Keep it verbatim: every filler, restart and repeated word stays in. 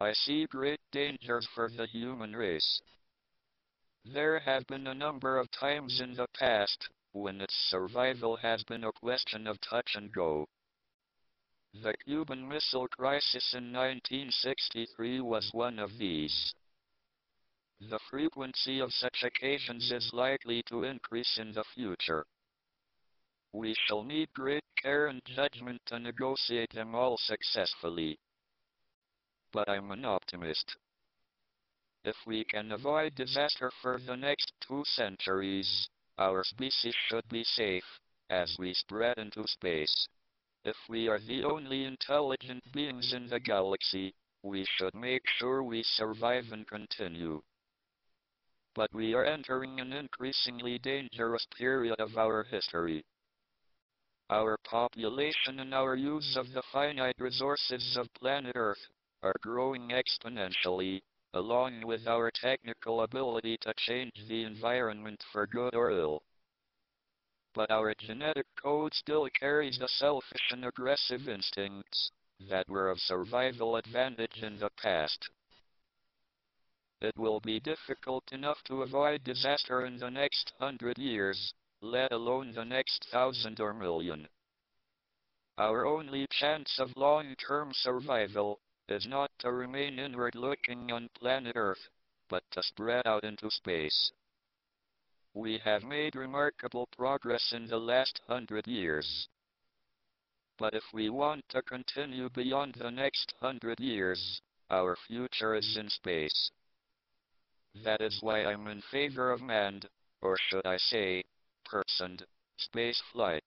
I see great dangers for the human race. There have been a number of times in the past when its survival has been a question of touch and go. The Cuban Missile Crisis in nineteen sixty-three was one of these. The frequency of such occasions is likely to increase in the future. We shall need great care and judgment to negotiate them all successfully. But I'm an optimist. If we can avoid disaster for the next two centuries, our species should be safe as we spread into space. If we are the only intelligent beings in the galaxy, we should make sure we survive and continue. But we are entering an increasingly dangerous period of our history. Our population and our use of the finite resources of planet Earth are growing exponentially, along with our technical ability to change the environment for good or ill. But our genetic code still carries the selfish and aggressive instincts that were of survival advantage in the past. It will be difficult enough to avoid disaster in the next hundred years, let alone the next thousand or million. Our only chance of long-term survival is not to remain inward-looking on planet Earth, but to spread out into space. We have made remarkable progress in the last hundred years. But if we want to continue beyond the next hundred years, our future is in space. That is why I'm in favor of manned, or should I say, personed, space flight.